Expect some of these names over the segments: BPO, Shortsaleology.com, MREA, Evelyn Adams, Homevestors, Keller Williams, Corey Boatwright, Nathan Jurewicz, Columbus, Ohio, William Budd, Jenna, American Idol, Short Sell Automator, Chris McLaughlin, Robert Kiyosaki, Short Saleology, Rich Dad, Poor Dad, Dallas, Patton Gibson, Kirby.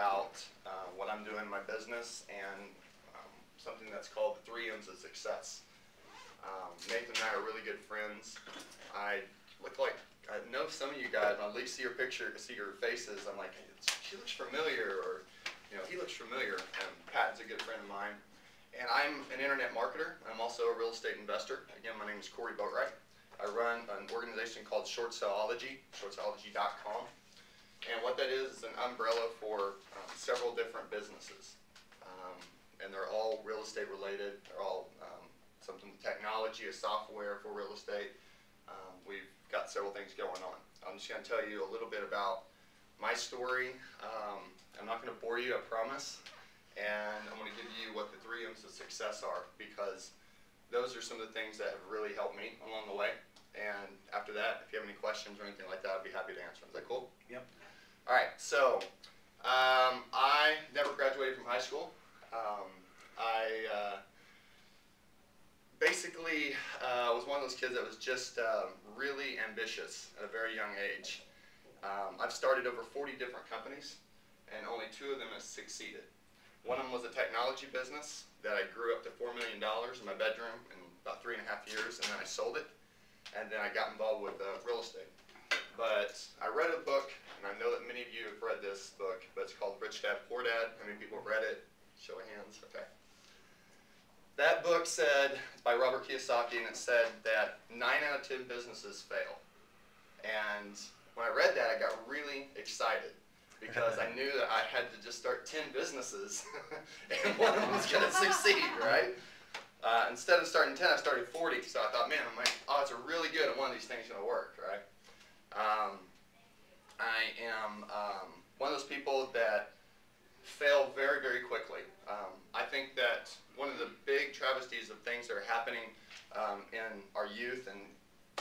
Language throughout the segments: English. about what I'm doing in my business and something that's called the 3 M's of success. Nathan and I are really good friends. I look like, I know some of you guys, when I at least see your picture, see your faces, I'm like, she looks familiar, or you know, he looks familiar. And Patton's a good friend of mine. And I'm an internet marketer. I'm also a real estate investor. Again, my name is Corey Boatwright. I run an organization called Short Saleology, Shortsaleology.com. And what that is an umbrella for several different businesses. And they're all real estate related. They're all something with technology or software for real estate. We've got several things going on. I'm just going to tell you a little bit about my story. I'm not going to bore you, I promise. And I'm going to give you what the 3 M's of success are, because those are some of the things that have really helped me along the way. And after that, if you have any questions or anything like that, I'd be happy to answer them. Is that cool? Yep. All right. So I never graduated from high school. I basically was one of those kids that was just really ambitious at a very young age. I've started over 40 different companies, and only 2 of them have succeeded. One of them was a technology business that I grew up to $4 million in my bedroom in about 3.5 years, and then I sold it, and then I got involved with real estate. But I read a book, and I know that many of you have read this book, but it's called Rich Dad, Poor Dad. How many people have read it? Show of hands. Okay. That book said, it's by Robert Kiyosaki, and it said that 9 out of 10 businesses fail. And when I read that, I got really excited, because I knew that I had to just start 10 businesses and one of them was going to succeed, right? Instead of starting 10, I started 40, so I thought, man, my odds are really good and one of these things is going to work, right? I am one of those people that fail very, very quickly. I think that one of the big travesties of things that are happening in our youth and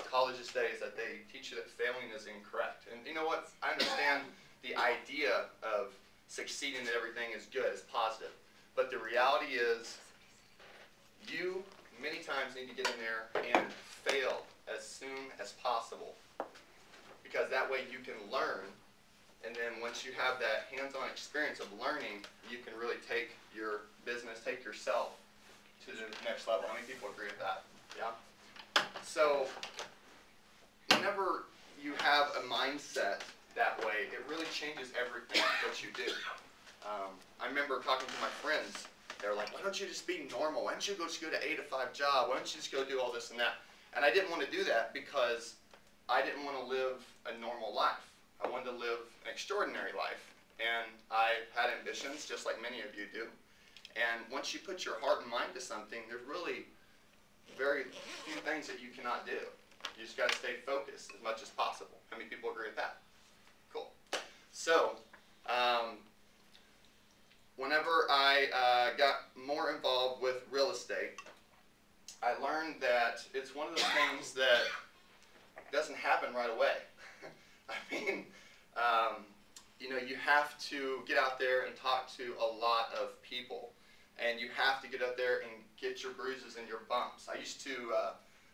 college these days is that they teach you that failing is incorrect. And you know what? I understand the idea of succeeding at everything is good, is positive. But the reality is you many times need to get in there and fail as soon as possible, because that way you can learn, and then once you have that hands-on experience of learning, you can really take your business, take yourself to the next level. How many people agree with that? Yeah? So whenever you have a mindset that way, it really changes everything that you do. I remember talking to my friends. They were like, why don't you just be normal? Why don't you just go to 8-to-5 job? Why don't you just go do all this and that? And I didn't want to do that, because I didn't want to live a normal life. I wanted to live an extraordinary life. And I had ambitions, just like many of you do. And once you put your heart and mind to something, there's really very few things that you cannot do. You just got to stay focused as much as possible. How many people agree with that? Cool. So, whenever I got more involved with real estate, I learned that it's one of those things that doesn't happen right away. I mean, you know, you have to get out there and talk to a lot of people, and you have to get out there and get your bruises and your bumps. I used to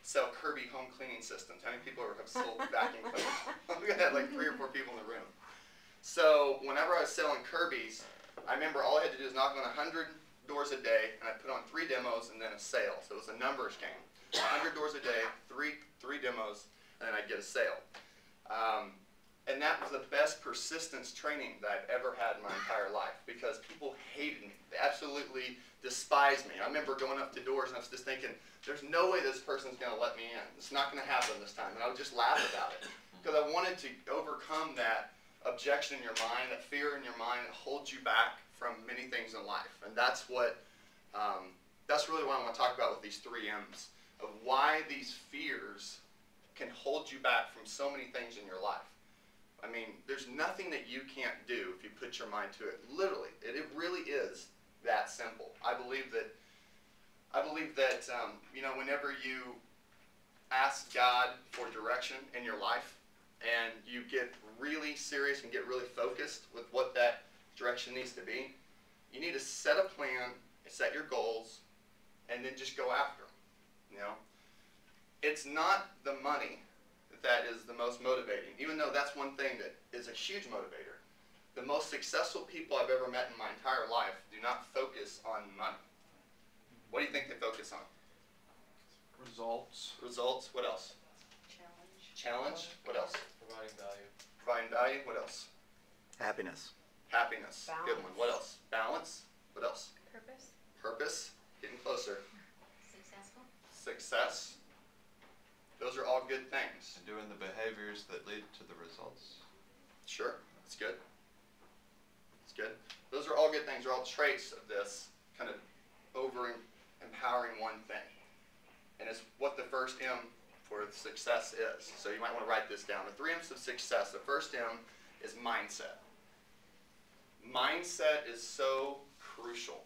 sell Kirby home cleaning systems. How many people have sold vacuum cleaners? We had like 3 or 4 people in the room. So whenever I was selling Kirby's, I remember all I had to do is knock on 100 doors a day, and I put on 3 demos and then a sale. So it was a numbers game. 100 doors a day, three demos, and then I'd get a sale. And that was the best persistence training that I've ever had in my entire life, because people hated me. They absolutely despised me. I remember going up to doors and I was just thinking, there's no way this person's going to let me in. It's not going to happen this time. And I would just laugh about it, because I wanted to overcome that objection in your mind, that fear in your mind that holds you back from many things in life. And that's what, that's really what I want to talk about with these 3 M's, of why these fears can hold you back from so many things in your life. I mean, there's nothing that you can't do if you put your mind to it. Literally, it really is that simple. I believe that you know, whenever you ask God for direction in your life, and you get really serious and get really focused with what that direction needs to be, you need to set a plan, set your goals, and then just go after them. You know, it's not the money that is the most motivating, even though that's one thing that is a huge motivator. The most successful people I've ever met in my entire life do not focus on money. What do you think they focus on? Results. Results. What else? Challenge. What else? Providing value. Providing value. What else? Happiness. Happiness. Balance. Good one. What else? Balance. What else? Purpose. Purpose. Getting closer. Successful. Success. Those are all good things. And doing the behaviors that lead to the results. Sure. That's good. That's good. Those are all good things. They're all traits of this kind of over-empowering one thing. And it's what the first M for success is. So you might want to write this down. The three M's of success. The first M is mindset. Mindset is so crucial.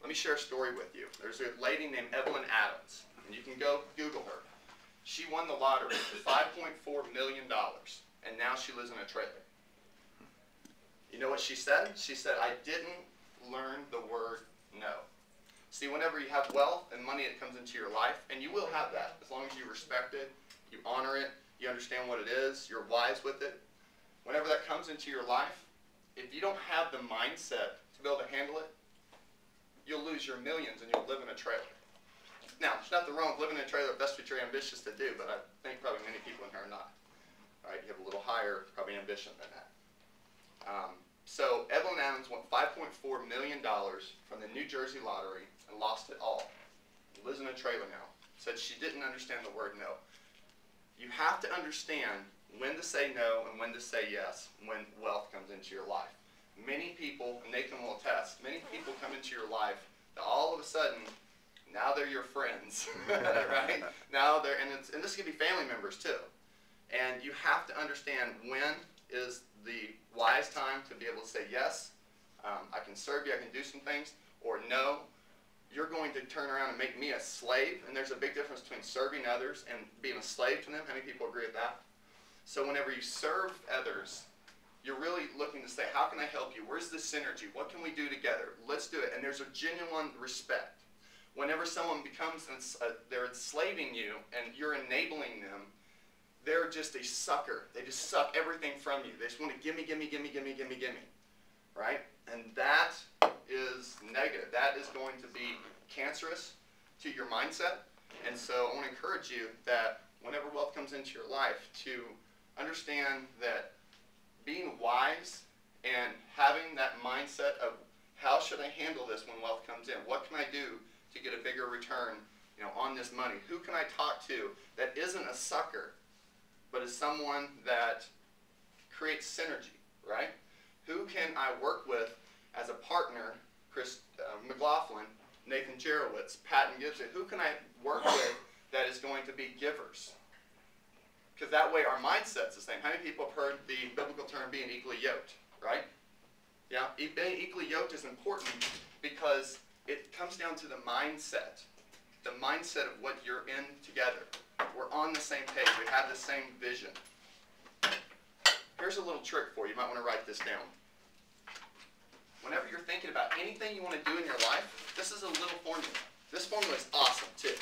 Let me share a story with you. There's a lady named Evelyn Adams, and you can go Google her. She won the lottery for $5.4 million, and now she lives in a trailer. You know what she said? She said, I didn't learn the word no. See, whenever you have wealth and money that comes into your life, and you will have that as long as you respect it, you honor it, you understand what it is, you're wise with it. Whenever that comes into your life, if you don't have the mindset to be able to handle it, you'll lose your millions and you'll live in a trailer. Now, there's nothing wrong with living in a trailer if that's what you're ambitious to do, but I think probably many people in here are not. All right, you have a little higher probably ambition than that. So Evelyn Adams won $5.4 million from the New Jersey lottery and lost it all. Lives in a trailer now. Said she didn't understand the word no. You have to understand when to say no and when to say yes when wealth comes into your life. Many people, and Nathan will attest, many people come into your life that all of a sudden, now they're your friends, right? Now they're, and this could be family members too. And you have to understand when is the wise time to be able to say yes, I can serve you, I can do some things, or no, you're going to turn around and make me a slave. And there's a big difference between serving others and being a slave to them. How many people agree with that? So whenever you serve others, you're really looking to say, how can I help you? Where's the synergy? What can we do together? Let's do it. And there's a genuine respect. Whenever someone becomes, they're enslaving you and you're enabling them, they're just a sucker. They just suck everything from you. They just want to gimme, gimme, gimme, gimme, gimme, gimme, right? And that is negative. That is going to be cancerous to your mindset. And so I want to encourage you that whenever wealth comes into your life, to understand that being wise and having that mindset of how should I handle this when wealth comes in? What can I do to get a bigger return, you know, on this money? Who can I talk to that isn't a sucker, but is someone that creates synergy, right? Who can I work with as a partner? Chris McLaughlin, Nathan Jurewicz, Patton Gibson. Who can I work with that is going to be givers? Because that way our mindset's the same. How many people have heard the biblical term being equally yoked, right? Yeah, being equally yoked is important because it comes down to the mindset of what you're in together. We're on the same page. We have the same vision. Here's a little trick for you. You might want to write this down. Whenever you're thinking about anything you want to do in your life, this is a little formula. This formula is awesome, too.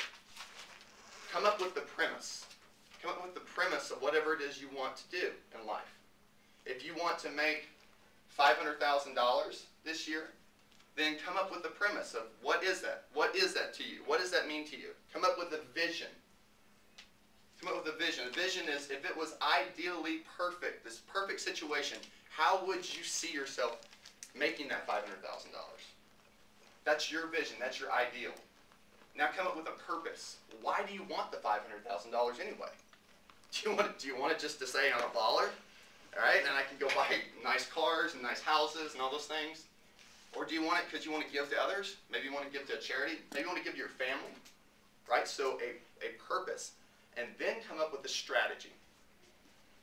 Come up with the premise. Come up with the premise of whatever it is you want to do in life. If you want to make $500,000 this year, then come up with the premise of what is that? What is that to you? What does that mean to you? Come up with a vision. Come up with a vision. A vision is if it was ideally perfect, this perfect situation, how would you see yourself making that $500,000? That's your vision. That's your ideal. Now come up with a purpose. Why do you want the $500,000 anyway? Do you want it just to say I'm a baller? All right, and I can go buy nice cars and nice houses and all those things. Or do you want it because you want to give to others? Maybe you want to give to a charity. Maybe you want to give to your family, right? So a purpose. And then come up with a strategy.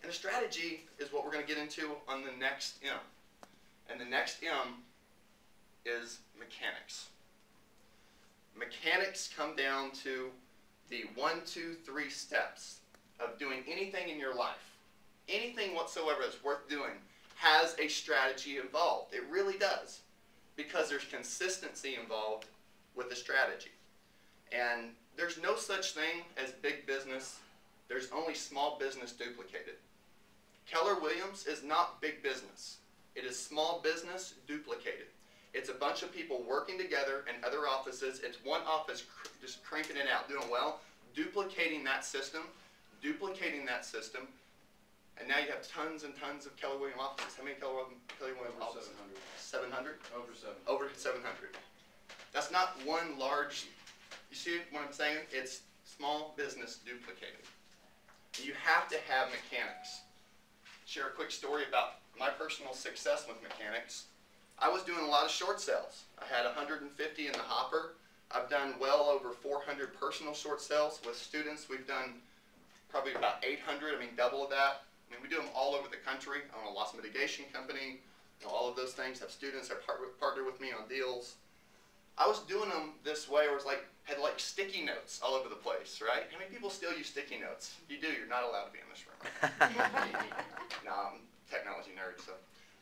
And a strategy is what we're going to get into on the next M. And the next M is mechanics. Mechanics come down to the 1, 2, 3 steps of doing anything in your life. Anything whatsoever that's worth doing has a strategy involved. It really does. Because there's consistency involved with the strategy. And there's no such thing as big business. There's only small business duplicated. Keller Williams is not big business. It is small business duplicated. It's a bunch of people working together in other offices. It's one office just cranking it out, doing well, duplicating that system, and now you have tons and tons of Keller Williams offices. How many Keller Williams offices? 700. 700? Over 700. Over 700. That's not one large, you see what I'm saying? It's small business duplicated. You have to have mechanics. Share a quick story about my personal success with mechanics. I was doing a lot of short sales. I had 150 in the hopper. I've done well over 400 personal short sales. With students, we've done probably about 800, I mean double of that. I mean, we do them all over the country. I own a loss mitigation company, you know, all of those things. Have students that partner with me on deals. I was doing them this way, where it was like, had like sticky notes all over the place, right? How many people still use sticky notes? You do, you're not allowed to be in this room. No, I'm a technology nerd, so.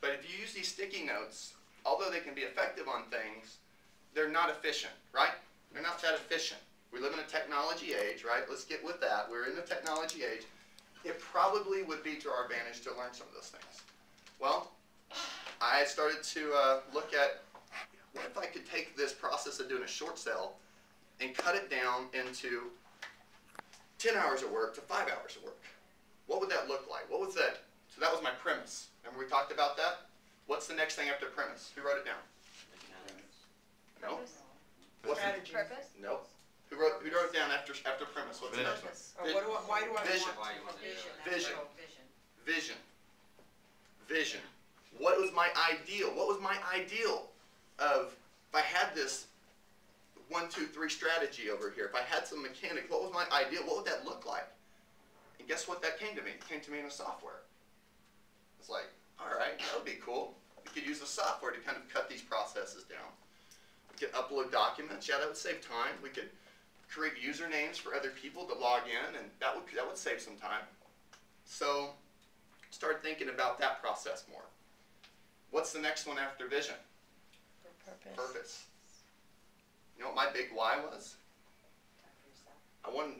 But if you use these sticky notes, although they can be effective on things, they're not efficient, right? They're not that efficient. We live in a technology age, right? Let's get with that. We're in the technology age. It probably would be to our advantage to learn some of those things. Well, I started to look at what if I could take this process of doing a short sale and cut it down into 10 hours of work to 5 hours of work. What would that look like? What was that? So that was my premise. Remember we talked about that? What's the next thing after premise? Who wrote it down? No. What's strategy? Purpose? No. Who wrote it down after premise? What's the next one? Vision. What was my ideal? What was my ideal of if I had this 1, 2, 3 strategy over here? If I had some mechanic, what was my ideal? What would that look like? And guess what? That came to me. It came to me in a software. It's like, all right, that would be cool. We could use the software to kind of cut these processes down. We could upload documents. Yeah, that would save time. We could create usernames for other people to log in, and that would save some time. So start thinking about that process more. What's the next one after vision? Purpose. You know what my big why was? I wanted,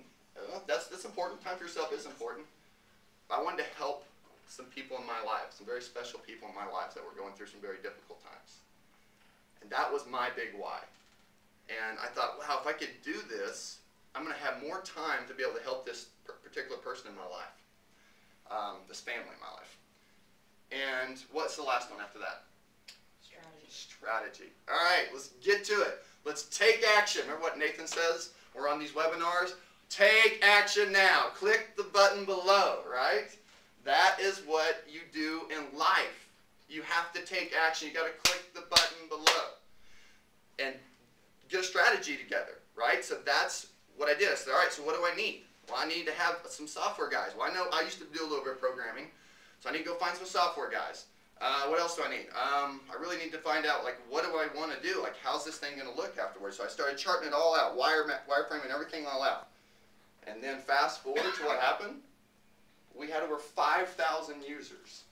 that's important. Time for yourself is important. I wanted to help some people in my life, some very special people in my life that were going through some very difficult times. And that was my big why. And I thought, wow, if I could do this, I'm going to have more time to be able to help this particular person in my life, this family in my life. And what's the last one after that? Strategy. All right, let's get to it. Let's take action. Remember what Nathan says? We're on these webinars. Take action now. Click the button below, right? That is what you do in life. You have to take action. You got to click the button below and get a strategy together, right? So that's what I did. I said, all right, so what do I need? Well, I need to have some software guys. Well, I know I used to do a little bit of programming, so I need to go find some software guys. What else do I need? I really need to find out, like, what do I want to do? Like, how's this thing going to look afterwards? So I started charting it all out, wireframing everything all out. And then fast forward to what happened. We had over 5,000 users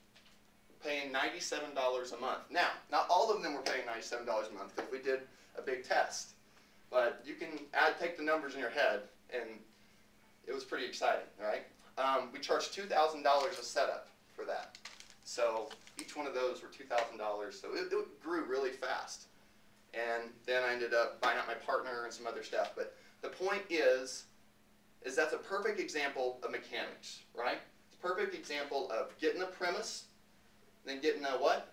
paying $97 a month. Now, not all of them were paying $97 a month because we did a big test. But you can take the numbers in your head, and it was pretty exciting, right? We charged $2,000 a setup for that. So each one of those were $2,000, so it grew really fast. And then I ended up buying out my partner and some other stuff. But the point is that's a perfect example of mechanics, right? It's a perfect example of getting a premise, then getting a what?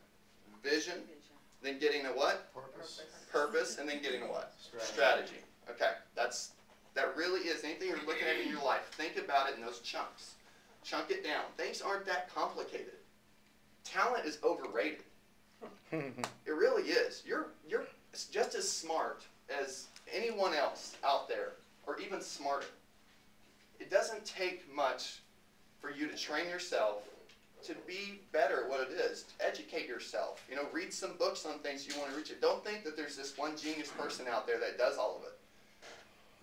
Vision, then getting a what? Purpose, and then getting a what? Strategy. Okay, that really is anything you're looking at in your life. Think about it in those chunks. Chunk it down. Things aren't that complicated. Talent is overrated. It really is. You're just as smart as anyone else out there, or even smarter. It doesn't take much for you to train yourself to be better at what it is. Educate yourself. You know, read some books on things you want to reach it. Don't think that there's this one genius person out there that does all of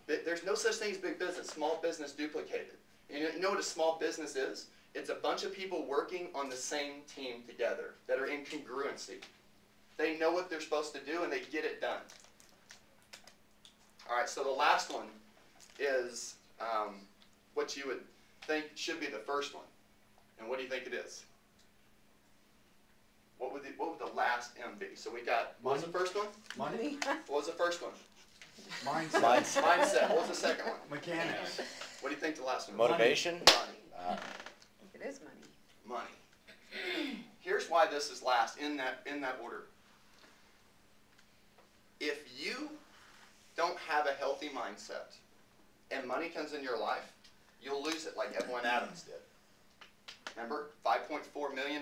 it. There's no such thing as big business. Small business duplicated. You know what a small business is? It's a bunch of people working on the same team together that are in congruency. They know what they're supposed to do, and they get it done. All right, so the last one is what you would think should be the first one. And what do you think it is? What would the last M be? So we got, what was the first one? Money. What was the first one? Mindset. Mindset. What was the second one? Mechanics. What do you think the last one was? Motivation. Money. It is money. Money. Here's why this is last in that order. If you don't have a healthy mindset and money comes in your life, you'll lose it like Evelyn Adams did. Remember, $5.4 million,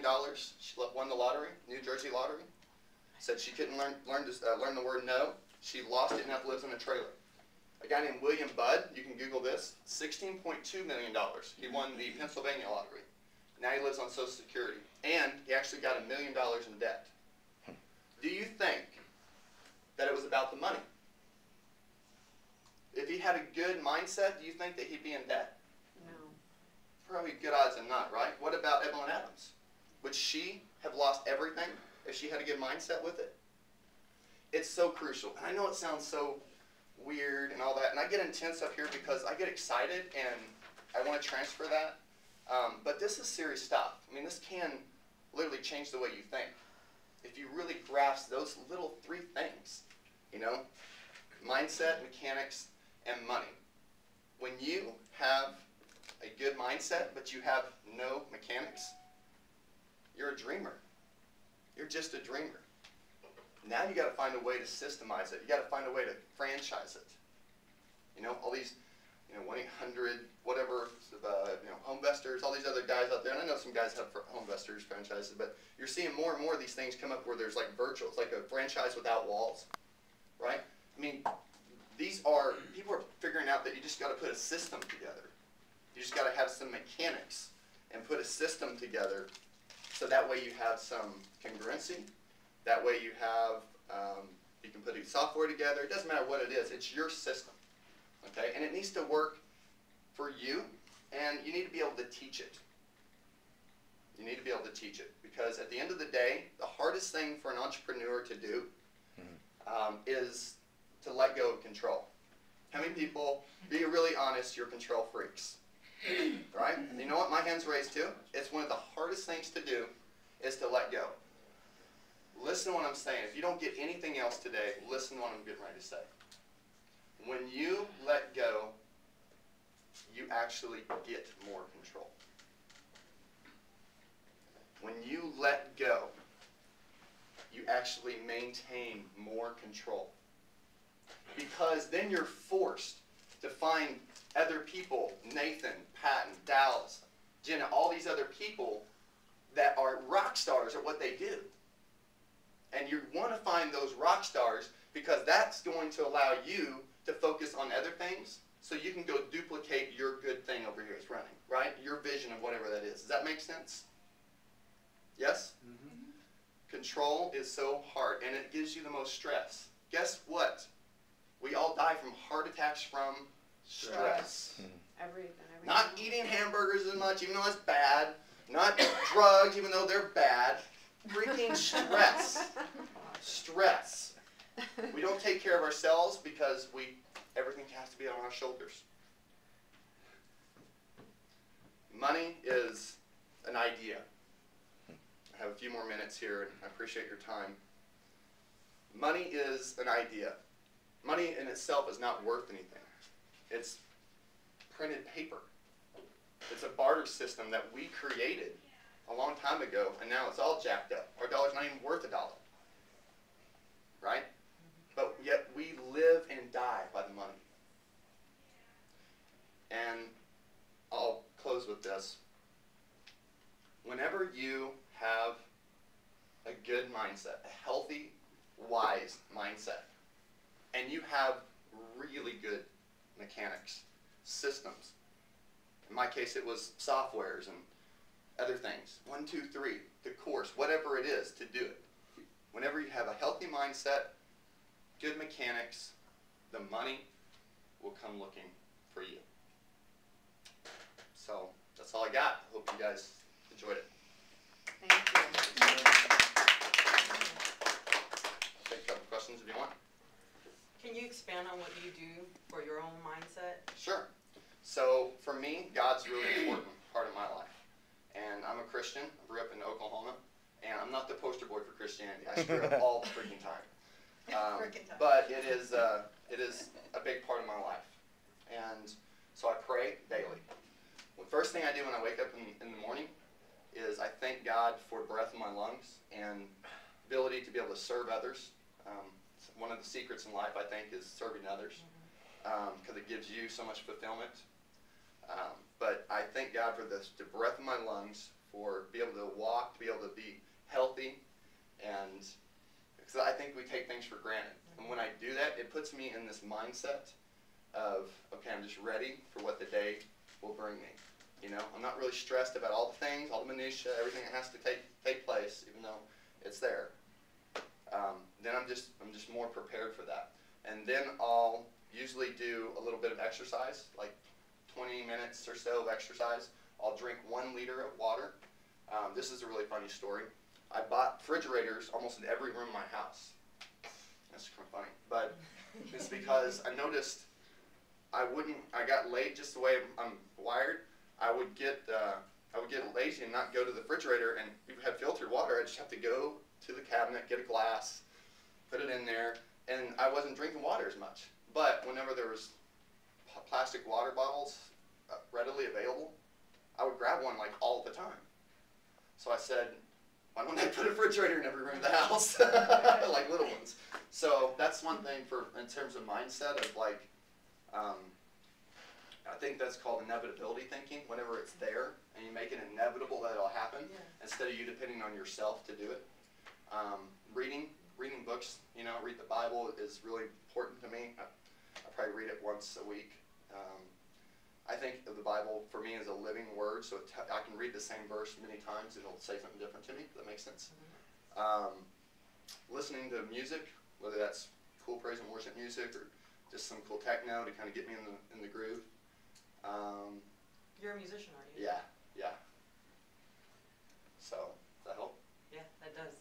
she won the lottery, New Jersey lottery. Said she couldn't learn the word no. She lost it and now lives in a trailer. A guy named William Budd, you can Google this, $16.2 million. He won the Pennsylvania lottery. Now he lives on Social Security. And he actually got $1 million in debt. Do you think that it was about the money? If he had a good mindset, do you think that he'd be in debt? No. Probably good odds of not, right? What about Evelyn Adams? Would she have lost everything if she had a good mindset with it? It's so crucial. And I know it sounds so weird and all that, and I get intense up here because I get excited and I want to transfer that. But this is serious stuff. I mean, this can literally change the way you think if you really grasp those little three things, you know, mindset, mechanics, and money. When you have a good mindset, but you have no mechanics, you're a dreamer. You're just a dreamer. Now you got to find a way to systemize it. You got to find a way to franchise it. You know, all these, you know, 1-800, whatever, you know, Homevestors, all these other guys out there. And I know some guys have Homevestors franchises, but you're seeing more and more of these things come up where there's like virtual. It's like a franchise without walls, right? I mean, these are, people are figuring out that you just got to put a system together. You just got to have some mechanics and put a system together so that way you have some congruency. That way you have, you can put software together. It doesn't matter what it is. It's your system, okay? And it needs to work for you, and you need to be able to teach it. You need to be able to teach it because at the end of the day, the hardest thing for an entrepreneur to do is to let go of control. How many people, be really honest, you're control freaks, right? And you know what my hand's raised too? It's one of the hardest things to do is to let go. Listen to what I'm saying. If you don't get anything else today, listen to what I'm getting ready to say. When you let go, you actually get more control. When you let go, you actually maintain more control. Because then you're forced to find other people, Nathan, Patton, Dallas, Jenna, all these other people that are rock stars at what they do. And you want to find those rock stars because that's going to allow you to focus on other things so you can go duplicate your good thing over here that's running, right? Your vision of whatever that is. Does that make sense? Yes? Mm-hmm. Control is so hard, and it gives you the most stress. Guess what? We all die from heart attacks from stress. Everything. Not eating hamburgers as much, even though that's bad. Not drugs, even though they're bad. Freaking stress. Stress. We don't take care of ourselves because everything has to be on our shoulders. Money is an idea. I have a few more minutes here, and I appreciate your time. Money is an idea. Money in itself is not worth anything. It's printed paper. It's a barter system that we created a long time ago, and now it's all jacked up. Our dollar's not even worth a dollar, right? But yet we live and die by the money. And I'll close with this. Whenever you have a good mindset, a healthy, wise mindset, and you have really good mechanics, systems, in my case it was softwares and other things, 1, 2, 3, the course, whatever it is to do it. Whenever you have a healthy mindset, good mechanics, the money will come looking for you. So that's all I got. I hope you guys enjoyed it. Thank you. Take a couple questions if you want. Can you expand on what you do for your own mindset? Sure. So for me, God's really important part of my life. And I'm a Christian. I grew up in Oklahoma, and I'm not the poster boy for Christianity. I screw up all the freaking time. But it is a big part of my life. And so I pray daily. The first thing I do when I wake up in the morning is I thank God for breath in my lungs and ability to be able to serve others. One of the secrets in life, I think, is serving others, because it gives you so much fulfillment. But I thank God for the breath in my lungs, for be able to walk, to be able to be healthy, and because I think we take things for granted. And when I do that, it puts me in this mindset of, okay, I'm just ready for what the day will bring me. You know, I'm not really stressed about all the things, all the minutiae, everything that has to take place, even though it's there. Then I'm just more prepared for that. And then I'll usually do a little bit of exercise, like 20 minutes or so of exercise. I'll drink 1 liter of water. This is a really funny story. I bought refrigerators almost in every room in my house. That's kind of funny, but it's because I noticed I got laid just the way I'm wired. I would get lazy and not go to the refrigerator, and if you had filtered water, I just have to go to the cabinet, get a glass, put it in there, and I wasn't drinking water as much. But whenever there was plastic water bottles readily available, I would grab one like all the time. So I said, why don't I put a refrigerator in every room of the house? Like little ones. So that's one thing for in terms of mindset of like, I think that's called inevitability thinking. Whenever it's there and you make it inevitable that it'll happen, yeah, instead of you depending on yourself to do it. Reading books, you know, read the Bible is really important to me. I probably read it once a week. I think of the Bible for me as a living word, so I can read the same verse many times and it'll say something different to me, if that makes sense. Listening to music, whether that's cool praise and worship music or just some cool techno to kind of get me in the groove. You're a musician, aren't you? Yeah, yeah. So, does that help? Yeah, that does.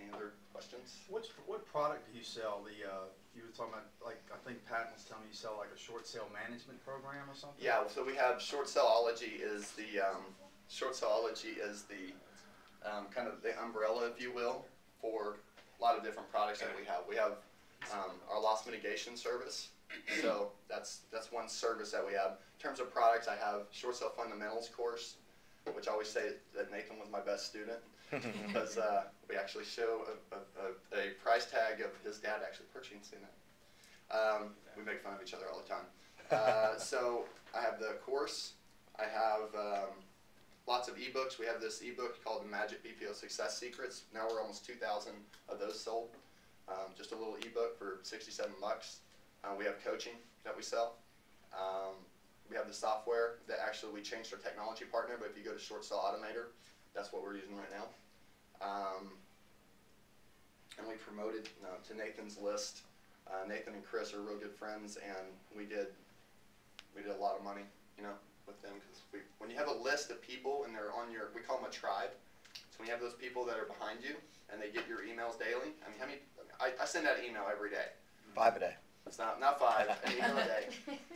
Any other questions? What product do you sell? You were talking about, like, I think Patton was telling me you sell like a short sale management program or something? Yeah, so we have Short Saleology is kind of the umbrella, if you will, for a lot of different products that we have. We have our loss mitigation service, so that's one service that we have. In terms of products, I have Short Sale Fundamentals course, which I always say that Nathan was my best student, because we actually show a price tag of his dad actually purchasing it. We make fun of each other all the time. So I have the course. I have lots of ebooks. We have this ebook called The Magic BPO Success Secrets. Now we're almost 2,000 of those sold. Just a little ebook for 67 bucks. We have coaching that we sell. We have the software that actually we changed our technology partner, but if you go to Short Sell Automator, that's what we're using right now. And we promoted to Nathan's list. Nathan and Chris are real good friends, and we did a lot of money, you know, with them, because when you have a list of people and they're on your, we call them a tribe. So when you have those people that are behind you and they get your emails daily. I mean, how many? I send out an email every day. 5 a day. It's not 5, an email a day,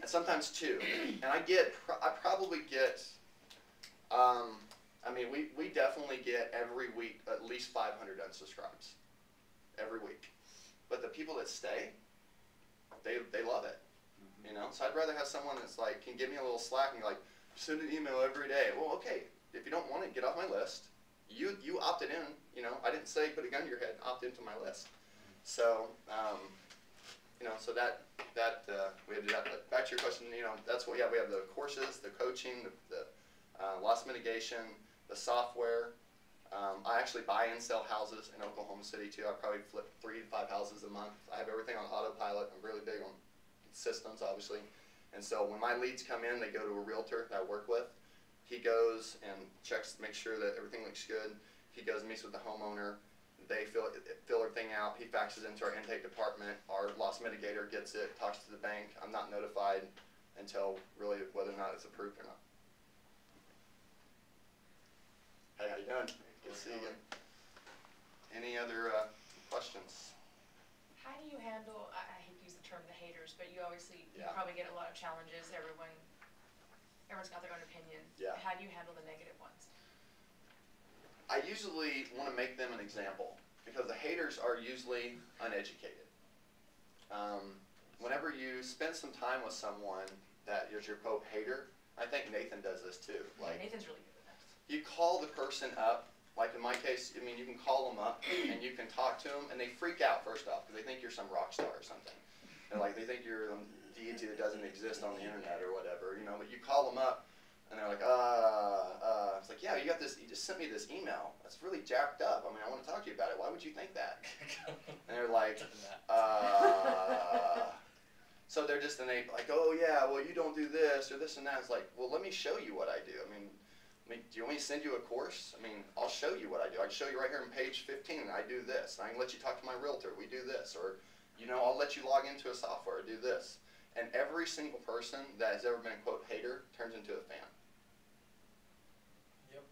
and sometimes 2. And I probably get, I mean, we definitely get every week at least 500 unsubscribes, every week. But the people that stay, they love it, you know? So I'd rather have someone that's like, can give me a little slack and be like, send an email every day. Well, okay, if you don't want it, get off my list. You opted in, you know? I didn't say put a gun to your head, opt into my list. So, you know, so that we had to do that. But back to your question, you know, that's what, yeah, we have the courses, the coaching, the loss mitigation, the software. I actually buy and sell houses in Oklahoma City too. I probably flip 3 to 5 houses a month. I have everything on autopilot. I'm really big on systems, obviously. And so when my leads come in, they go to a realtor that I work with. He goes and checks to make sure that everything looks good. He goes and meets with the homeowner. They fill everything out. He faxes into our intake department. Our loss mitigator gets it, talks to the bank. I'm not notified until really whether or not it's approved or not. Hey, how you doing? Good to see you again. Any other questions? How do you handle, I hate to use the term the haters, but you obviously, yeah, you probably get a lot of challenges. Everyone's got their own opinion. Yeah. How do you handle the negative ones? I usually want to make them an example because the haters are usually uneducated. Whenever you spend some time with someone that is your quote hater, I think Nathan does this too. Like, yeah, Nathan's really good at that. You call the person up, like in my case, I mean, you can call them up and you can talk to them, and they freak out first off because they think you're some rock star or something. And like, they think you're some deity that doesn't exist on the internet or whatever, you know, but you call them up and they're like, it's like, yeah, you got this, you just sent me this email. That's really jacked up. I mean, I want to talk to you about it. Why would you think that? And they're like, so they're just innate, like, oh yeah, well, you don't do this or this and that. It's like, well, let me show you what I do. I mean, do you want me to send you a course? I mean, I'll show you what I do. I can show you right here on page 15, I do this. And I can let you talk to my realtor, we do this. Or, you know, I'll let you log into a software, do this. And every single person that has ever been a quote hater turns into a fan. Yep.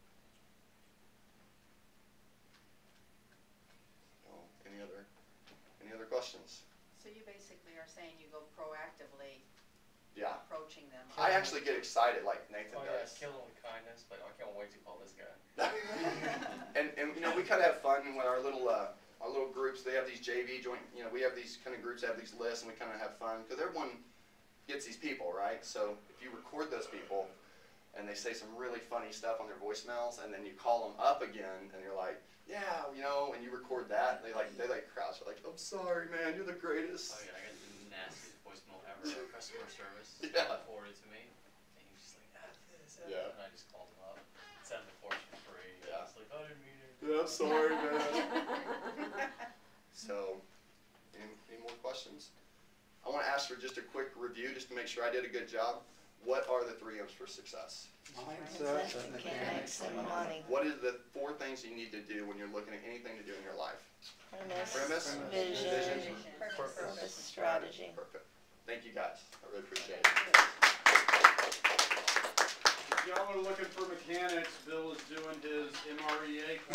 Well, any other questions? So you basically are saying you go proactively approaching them. I actually get excited like Nathan does. Yeah, kill them with kindness, but I can't wait to call this guy. and you know, we kind of have fun when our little groups, they have these JV joint, you know, we have these kind of groups that have these lists, and we kind of have fun because everyone gets these people, right? So if you record those people and they say some really funny stuff on their voicemails, and then you call them up again and you're like, yeah, you know, and you record that, they like crouch, like, I'm sorry, man, you're the greatest. Oh yeah, I got the nastiest voicemail ever. Customer service forwarded to me, and he was just like, and I just called him up, sent him the portion free, and I was like, oh, I didn't mean it. Yeah, I'm sorry, man. So, any more questions? I want to ask for just a quick review, just to make sure I did a good job. What are the 3 M's for success? Mindset, mechanics, and money. What are the 4 things you need to do when you're looking at anything to do in your life? Premise, vision, purpose, strategy. Perfect. Thank you guys. I really appreciate it. If y'all are looking for mechanics, Bill is doing his MREA.